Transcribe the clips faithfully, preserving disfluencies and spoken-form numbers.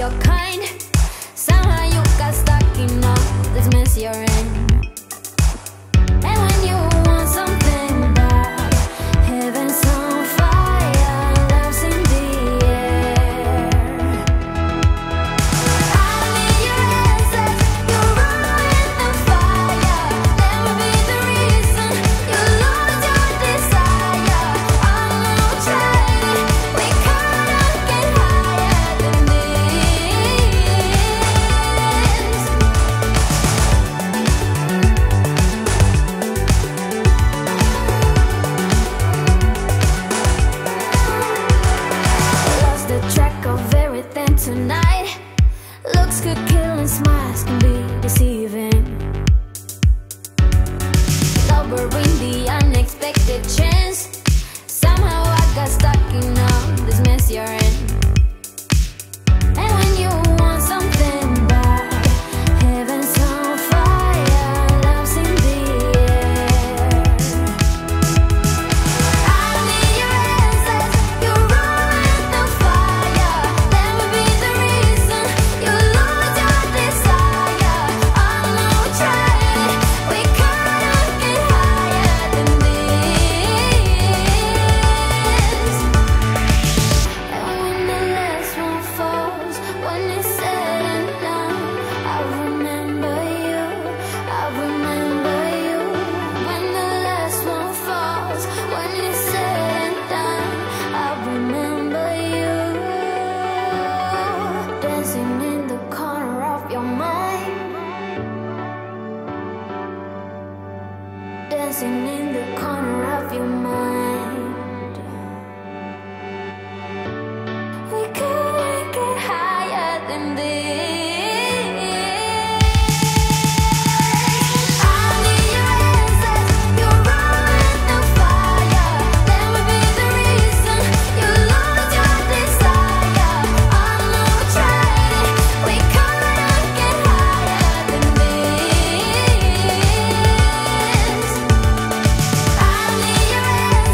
your kind. Somehow you got stuck in all this mess you're in. And when you want something bad, heaven's on fire, love's in the air. Out of your essence, you're running with the fire. That will be the reason you lose your desire. I'm not trying, we cannot get higher than this. Lost the track of everything tonight. Looks could kill and smiles can be deceiving. Lowering the unexpected chance. Somehow I got stuck in all this mess you're in. And when you want something back, heaven's on fire, love's in the air. Out of your essence, you're running the fire. That will be the reason you lose your desire. I'm not trying, we cannot get higher than this. And when the last one falls, when it's said and done, I remember you, I remember you. When the last one falls, when it's said and done, I remember you. Dancing in the corner of your mind. Dancing in the corner of your mind. We couldn't get higher than this. Out of your essence, you're running the fire. That will be the reason you lose your desire. I'm not trying, we couldn't get higher than this. Out of your essence,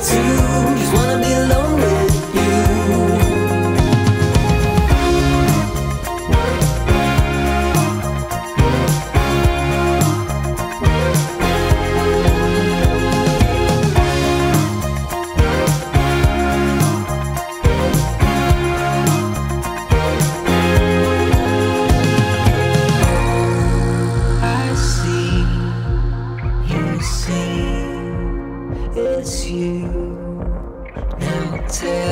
Just wanna to